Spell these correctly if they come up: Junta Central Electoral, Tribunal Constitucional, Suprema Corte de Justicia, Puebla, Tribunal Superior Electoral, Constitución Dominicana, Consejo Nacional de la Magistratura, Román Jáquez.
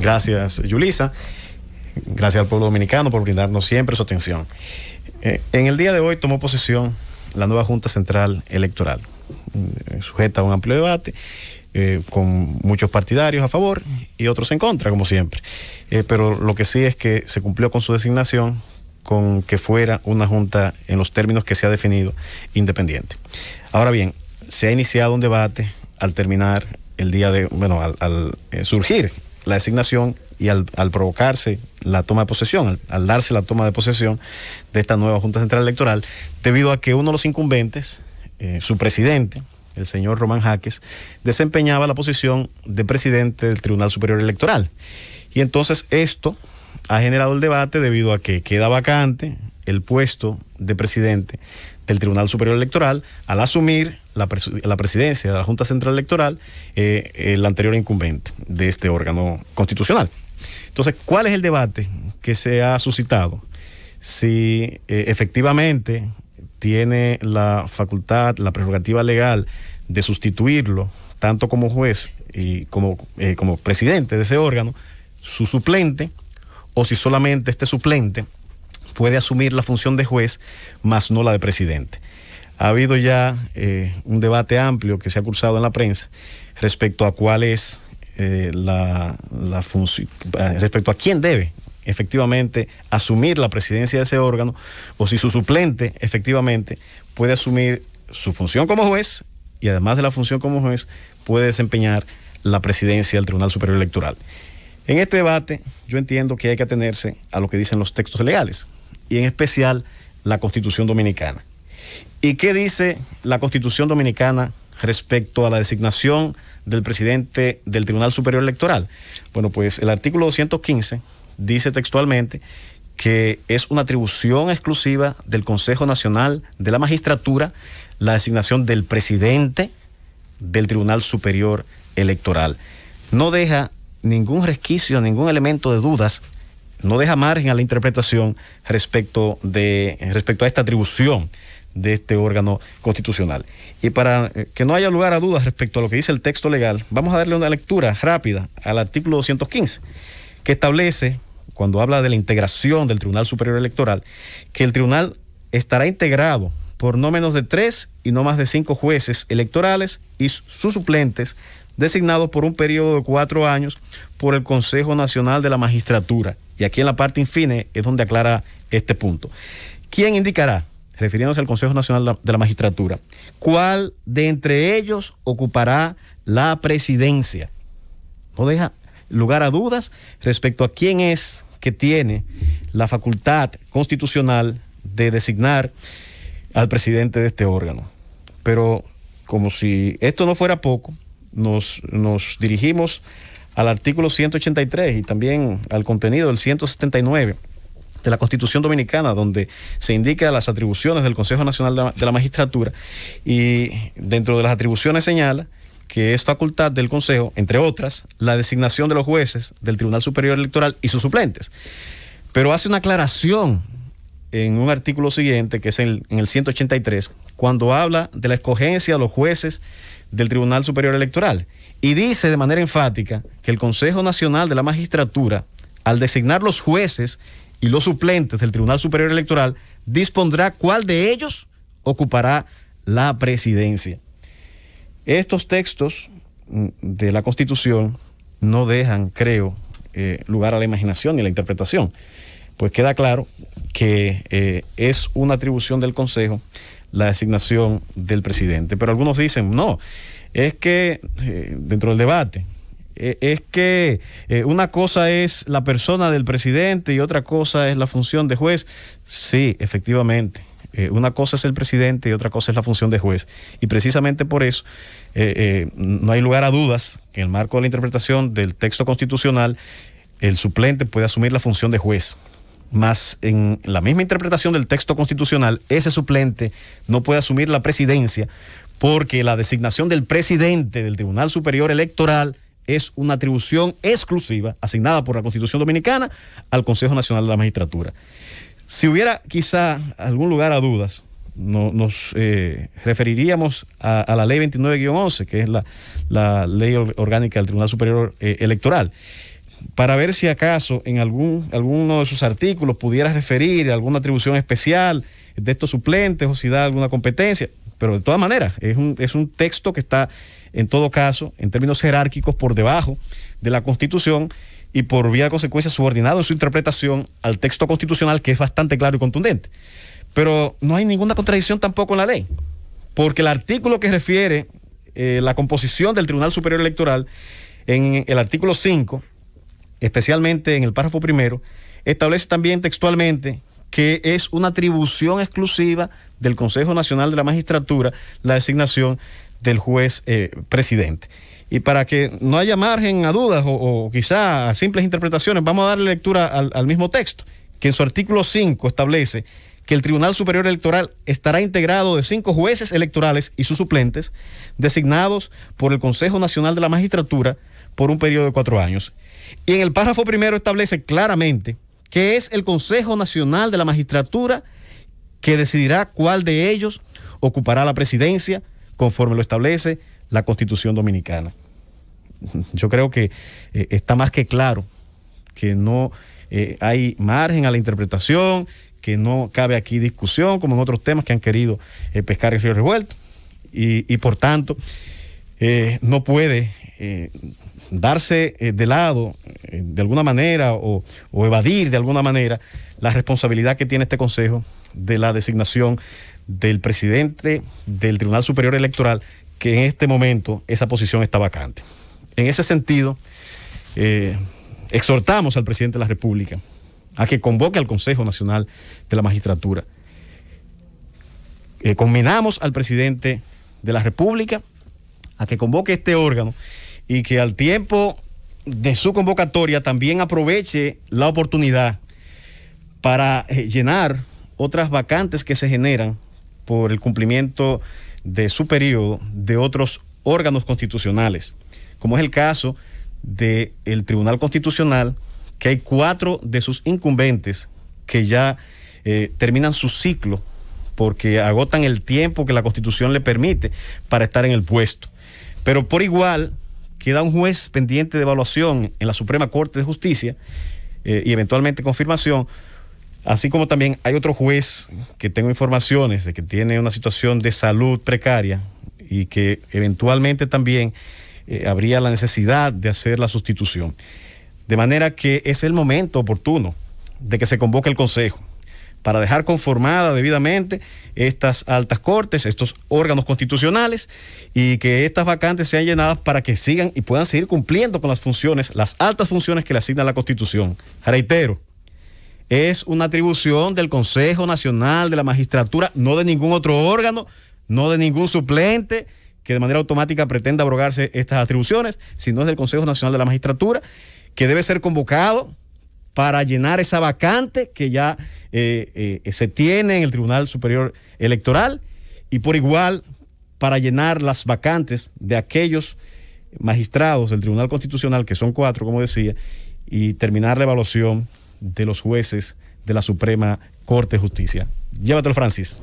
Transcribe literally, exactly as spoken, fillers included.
Gracias, Yulisa. Gracias al pueblo dominicano por brindarnos siempre su atención. Eh, en el día de hoy tomó posesión la nueva Junta Central Electoral, eh, sujeta a un amplio debate, eh, con muchos partidarios a favor y otros en contra, como siempre. Eh, pero lo que sí es que se cumplió con su designación, con que fuera una junta en los términos que se ha definido, independiente. Ahora bien, se ha iniciado un debate al terminar el día de, bueno, al, al eh, surgir la designación y al, al provocarse la toma de posesión, al, al darse la toma de posesión de esta nueva Junta Central Electoral, debido a que uno de los incumbentes, eh, su presidente, el señor Román Jáquez, desempeñaba la posición de presidente del Tribunal Superior Electoral. Y entonces esto ha generado el debate debido a que queda vacante el puesto de presidente del Tribunal Superior Electoral al asumir la, pres la presidencia de la Junta Central Electoral, eh, el anterior incumbente de este órgano constitucional. Entonces, ¿cuál es el debate que se ha suscitado? Si eh, efectivamente tiene la facultad, la prerrogativa legal de sustituirlo, tanto como juez y como, eh, como presidente de ese órgano, su suplente, o si solamente este suplente puede asumir la función de juez, más no la de presidente. Ha habido ya eh, un debate amplio que se ha cursado en la prensa respecto a cuál es eh, la, la función, respecto a quién debe efectivamente asumir la presidencia de ese órgano, o si su suplente efectivamente puede asumir su función como juez y, además de la función como juez, puede desempeñar la presidencia del Tribunal Superior Electoral. En este debate, yo entiendo que hay que atenerse a lo que dicen los textos legales, y en especial la Constitución Dominicana. ¿Y qué dice la Constitución Dominicana respecto a la designación del presidente del Tribunal Superior Electoral? Bueno, pues el artículo doscientos quince dice textualmente que es una atribución exclusiva del Consejo Nacional de la Magistratura la designación del presidente del Tribunal Superior Electoral. No deja ningún resquicio, ningún elemento de dudas, no deja margen a la interpretación respecto de respecto a esta atribución de este órgano constitucional. Y para que no haya lugar a dudas respecto a lo que dice el texto legal, vamos a darle una lectura rápida al artículo doscientos quince, que establece, cuando habla de la integración del Tribunal Superior Electoral, que el tribunal estará integrado por no menos de tres y no más de cinco jueces electorales y sus suplentes, designado por un periodo de cuatro años por el Consejo Nacional de la Magistratura. Y aquí en la parte infine es donde aclara este punto. ¿Quién indicará, refiriéndose al Consejo Nacional de la Magistratura, cuál de entre ellos ocupará la presidencia? No deja lugar a dudas respecto a quién es que tiene la facultad constitucional de designar al presidente de este órgano. Pero como si esto no fuera poco, Nos, nos dirigimos al artículo ciento ochenta y tres y también al contenido del ciento setenta y nueve de la Constitución Dominicana, donde se indica las atribuciones del Consejo Nacional de la Magistratura, y dentro de las atribuciones señala que es facultad del Consejo, entre otras, la designación de los jueces del Tribunal Superior Electoral y sus suplentes. Pero hace una aclaración en un artículo siguiente, que es en el ciento ochenta y tres, cuando habla de la escogencia de los jueces del Tribunal Superior Electoral, y dice de manera enfática que el Consejo Nacional de la Magistratura, al designar los jueces y los suplentes del Tribunal Superior Electoral, dispondrá cuál de ellos ocupará la presidencia. Estos textos de la Constitución no dejan, creo, eh, lugar a la imaginación ni a la interpretación, pues queda claro que eh, es una atribución del Consejo la designación del presidente. Pero algunos dicen, no, es que, eh, dentro del debate, eh, es que eh, una cosa es la persona del presidente y otra cosa es la función de juez. Sí, efectivamente, eh, una cosa es el presidente y otra cosa es la función de juez. Y precisamente por eso eh, eh, no hay lugar a dudas que en el marco de la interpretación del texto constitucional, el suplente puede asumir la función de juez. Más en la misma interpretación del texto constitucional, ese suplente no puede asumir la presidencia, porque la designación del presidente del Tribunal Superior Electoral es una atribución exclusiva asignada por la Constitución Dominicana al Consejo Nacional de la Magistratura. Si hubiera quizá algún lugar a dudas, no, nos eh, referiríamos a, a la ley veintinueve once, que es la, la ley orgánica del Tribunal Superior eh, Electoral, para ver si acaso en algún, alguno de sus artículos pudiera referir alguna atribución especial de estos suplentes o si da alguna competencia. Pero de todas maneras, es un, es un texto que está, en todo caso, en términos jerárquicos, por debajo de la Constitución y por vía de consecuencia subordinado en su interpretación al texto constitucional, que es bastante claro y contundente. Pero no hay ninguna contradicción tampoco en la ley, porque el artículo que refiere eh, la composición del Tribunal Superior Electoral, en el artículo cinco, especialmente en el párrafo primero, establece también textualmente que es una atribución exclusiva del Consejo Nacional de la Magistratura la designación del juez eh, presidente. Y para que no haya margen a dudas o, o quizá a simples interpretaciones, vamos a darle lectura al, al mismo texto, que en su artículo cinco establece que el Tribunal Superior Electoral estará integrado de cinco jueces electorales y sus suplentes, designados por el Consejo Nacional de la Magistratura por un periodo de cuatro años. Y en el párrafo primero establece claramente que es el Consejo Nacional de la Magistratura que decidirá cuál de ellos ocupará la presidencia, conforme lo establece la Constitución Dominicana. Yo creo que eh, está más que claro que no eh, hay margen a la interpretación, que no cabe aquí discusión, como en otros temas que han querido eh, pescar el río revuelto, y, y por tanto eh, no puede eh, darse eh, de lado eh, de alguna manera o, o evadir de alguna manera la responsabilidad que tiene este Consejo de la designación del presidente del Tribunal Superior Electoral, que en este momento esa posición está vacante. En ese sentido, eh, exhortamos al presidente de la República a que convoque al Consejo Nacional de la Magistratura. Eh, conminamos al presidente de la República a que convoque este órgano y que al tiempo de su convocatoria también aproveche la oportunidad para eh, llenar otras vacantes que se generan por el cumplimiento de su periodo de otros órganos constitucionales, como es el caso del Tribunal Constitucional, que hay cuatro de sus incumbentes que ya eh, terminan su ciclo porque agotan el tiempo que la Constitución le permite para estar en el puesto. Pero por igual queda un juez pendiente de evaluación en la Suprema Corte de Justicia eh, y eventualmente confirmación, así como también hay otro juez que tengo informaciones de que tiene una situación de salud precaria y que eventualmente también eh, habría la necesidad de hacer la sustitución. De manera que es el momento oportuno de que se convoque el Consejo para dejar conformada debidamente estas altas cortes, estos órganos constitucionales, y que estas vacantes sean llenadas para que sigan y puedan seguir cumpliendo con las funciones, las altas funciones que le asigna la Constitución. Reitero, es una atribución del Consejo Nacional de la Magistratura, no de ningún otro órgano, no de ningún suplente que de manera automática pretenda abrogarse estas atribuciones, sino es del Consejo Nacional de la Magistratura, que debe ser convocado para llenar esa vacante que ya eh, eh, se tiene en el Tribunal Superior Electoral, y por igual para llenar las vacantes de aquellos magistrados del Tribunal Constitucional, que son cuatro, como decía, y terminar la evaluación de los jueces de la Suprema Corte de Justicia. Llévatelo, Francis.